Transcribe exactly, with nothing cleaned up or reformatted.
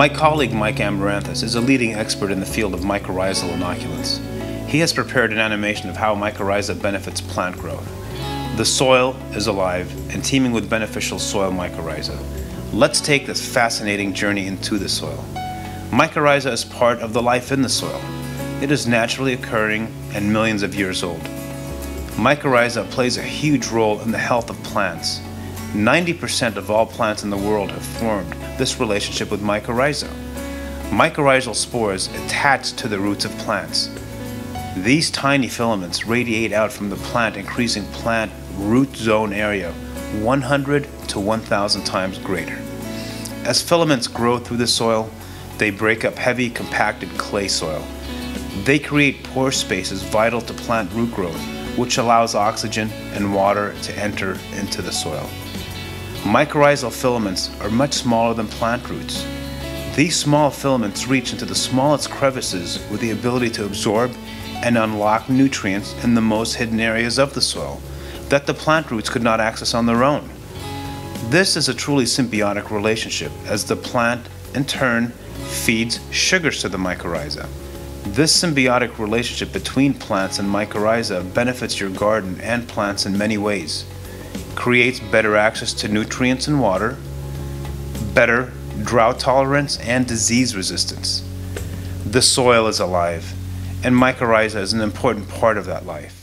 My colleague Mike Amaranthus is a leading expert in the field of mycorrhizal inoculants. He has prepared an animation of how mycorrhiza benefits plant growth. The soil is alive and teeming with beneficial soil mycorrhiza. Let's take this fascinating journey into the soil. Mycorrhiza is part of the life in the soil. It is naturally occurring and millions of years old. Mycorrhiza plays a huge role in the health of plants. ninety percent of all plants in the world have formed this relationship with mycorrhiza. Mycorrhizal spores attach to the roots of plants. These tiny filaments radiate out from the plant, increasing plant root zone area one hundred to one thousand times greater. As filaments grow through the soil, they break up heavy, compacted clay soil. They create pore spaces vital to plant root growth, which allows oxygen and water to enter into the soil. Mycorrhizal filaments are much smaller than plant roots. These small filaments reach into the smallest crevices with the ability to absorb and unlock nutrients in the most hidden areas of the soil that the plant roots could not access on their own. This is a truly symbiotic relationship, as the plant, in turn, feeds sugars to the mycorrhiza. This symbiotic relationship between plants and mycorrhiza benefits your garden and plants in many ways. Creates better access to nutrients and water, better drought tolerance and disease resistance. The soil is alive, and mycorrhiza is an important part of that life.